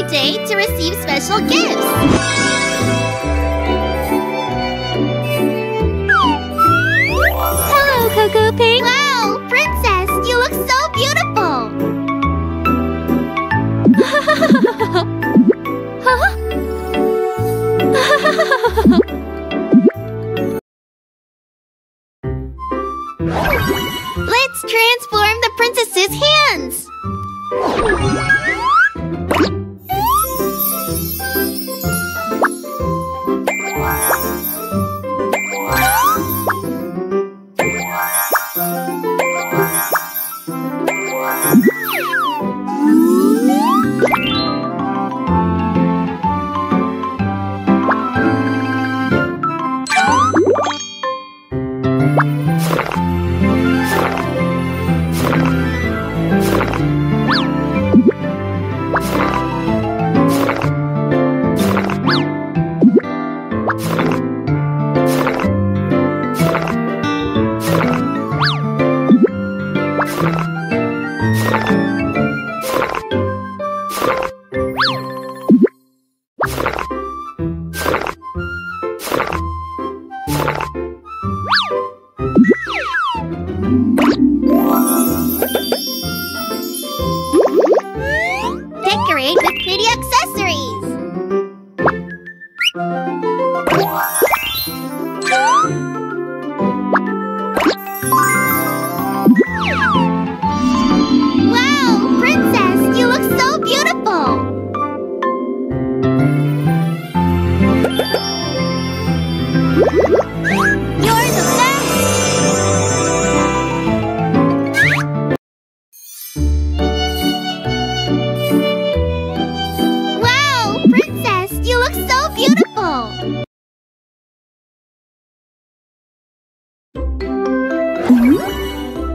every day to receive special gifts! Cuckoo Pink. Wow, Princess, you look so beautiful! Let's transform the princess's hands!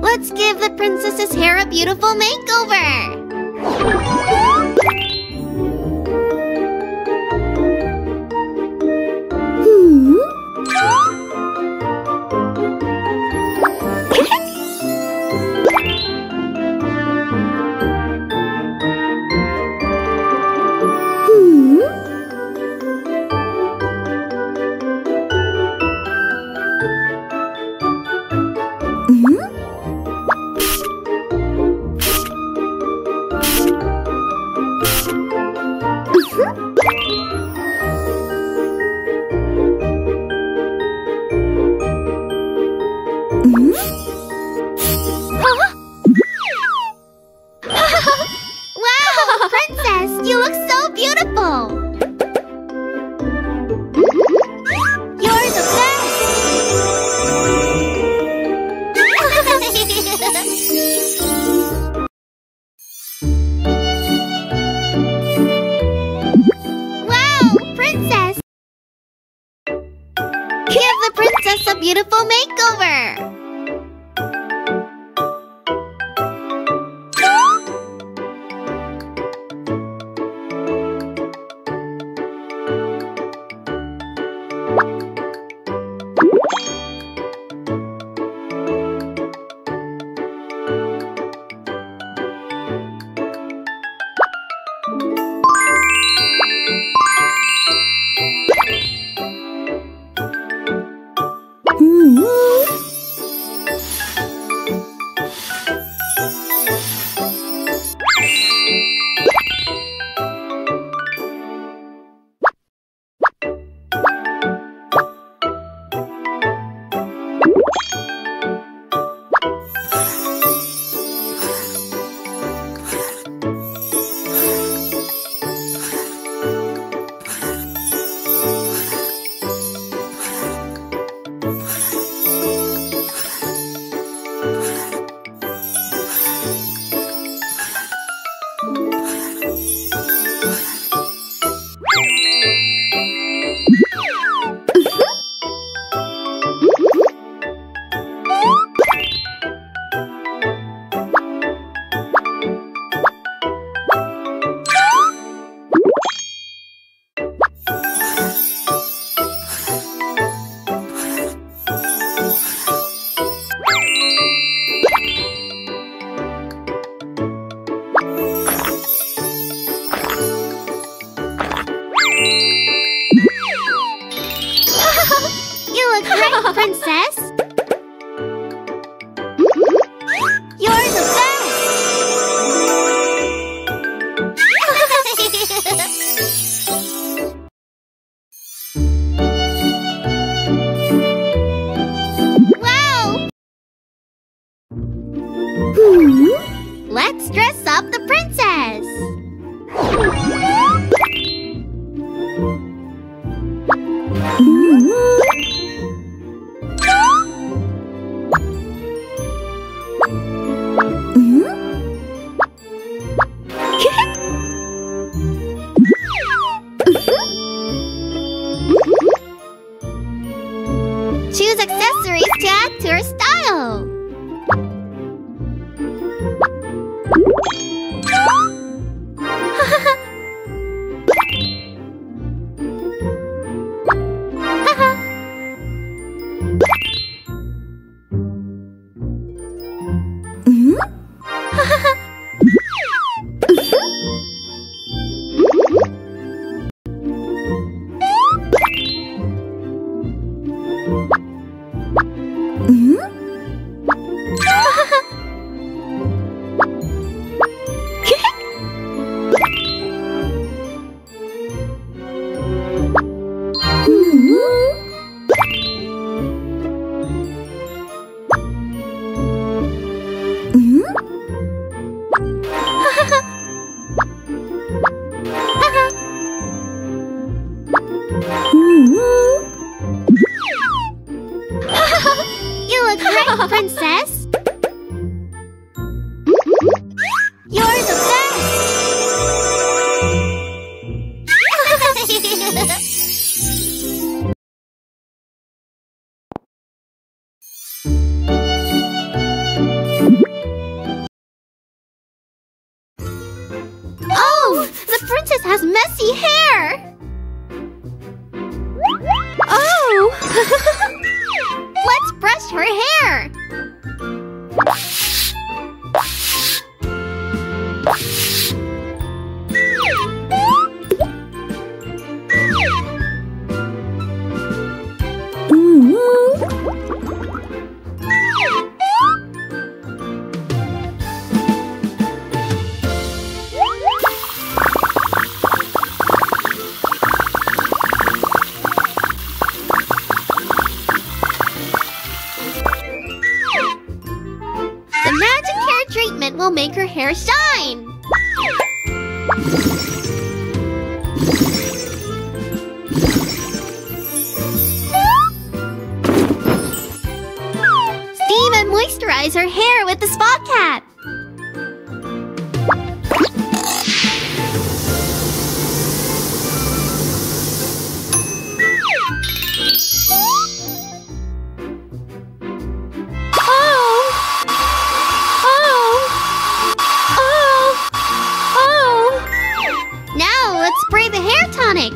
Let's give the princess's hair a beautiful makeover! look hot, princess! You're the best! Wow! Let's dress up the princess! Choose accessories to add to your style. Hi, princess! You're the best! Oh! The princess has messy hair! Oh! Let's brush her hair! Will make her hair shine. Steam and moisturize her hair with the spa cap. Spray the hair tonic!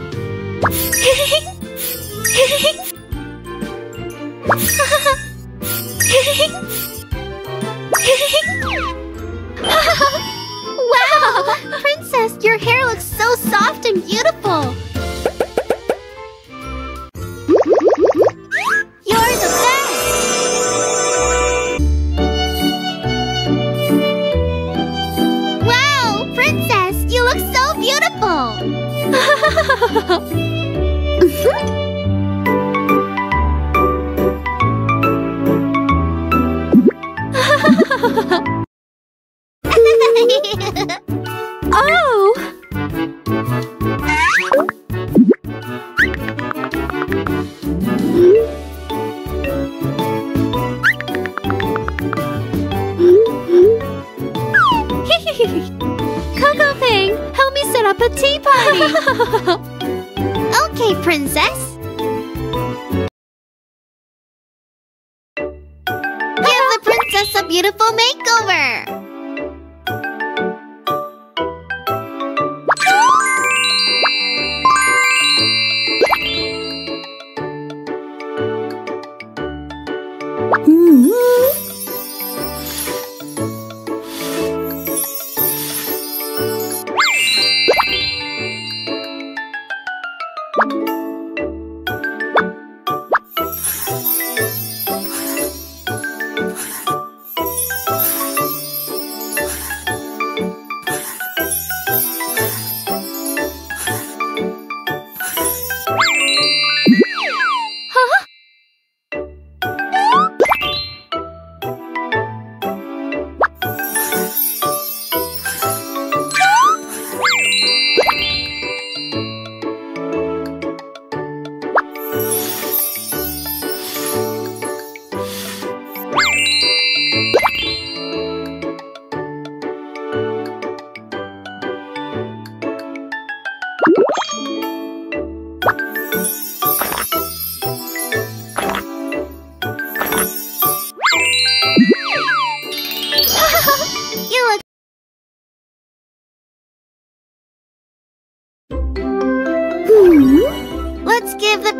Wow! Princess, your hair looks so soft and beautiful! You're the best! Wow! Princess, you look so beautiful! Oh! Up a tea party! Okay, princess! Give the princess a beautiful makeover!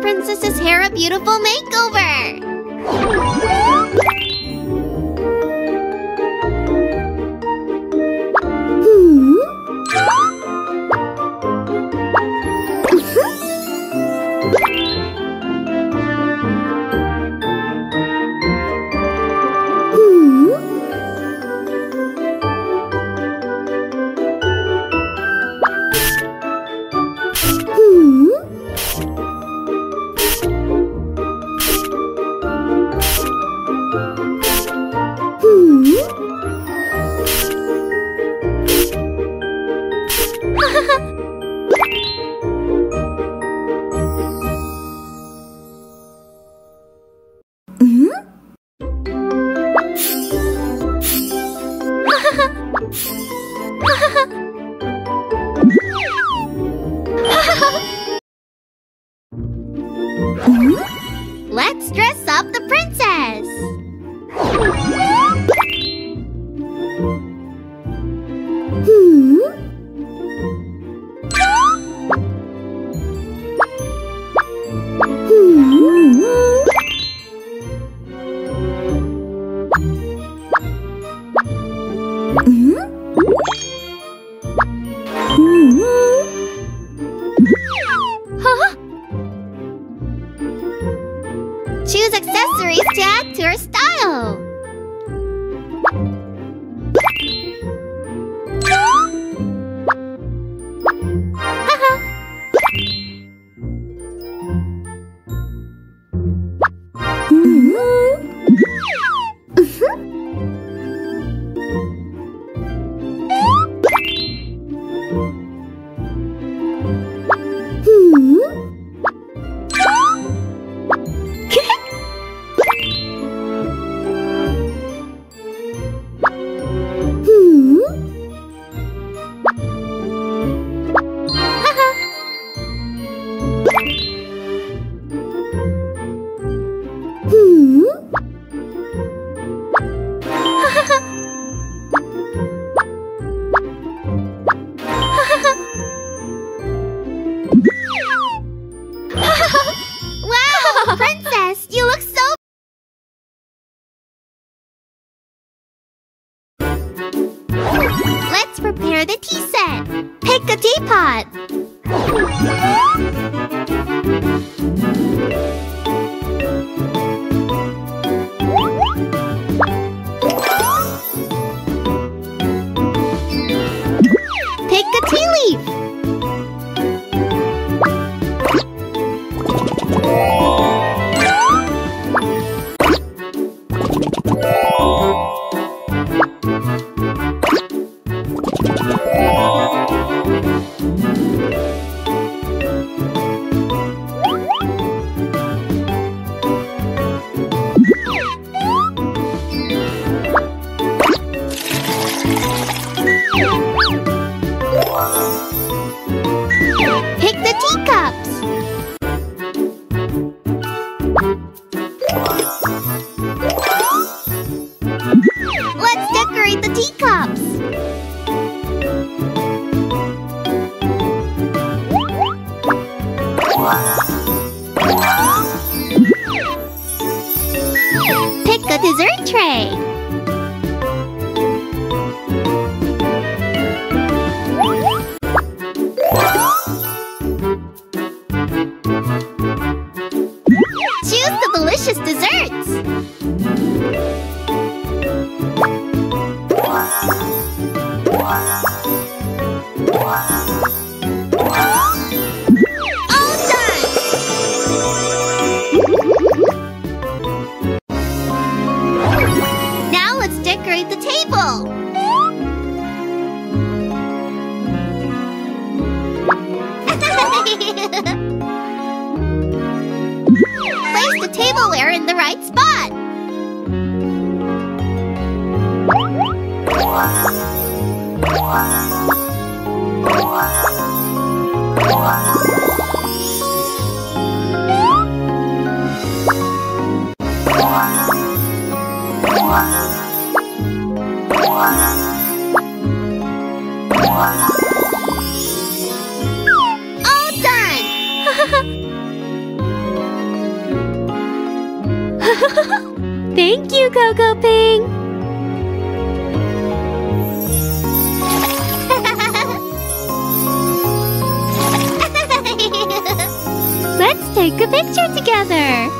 give Princess's hair a beautiful makeover! Let's dress up the princess! Choose accessories to add to your style! Let's prepare the tea set. Pick a teapot. Pick a tea leaf. Pick a dessert tray. Choose the delicious desserts. Decorate the table! Place the tableware in the right spot! All done! Thank you, Coco Ping! Let's take a picture together!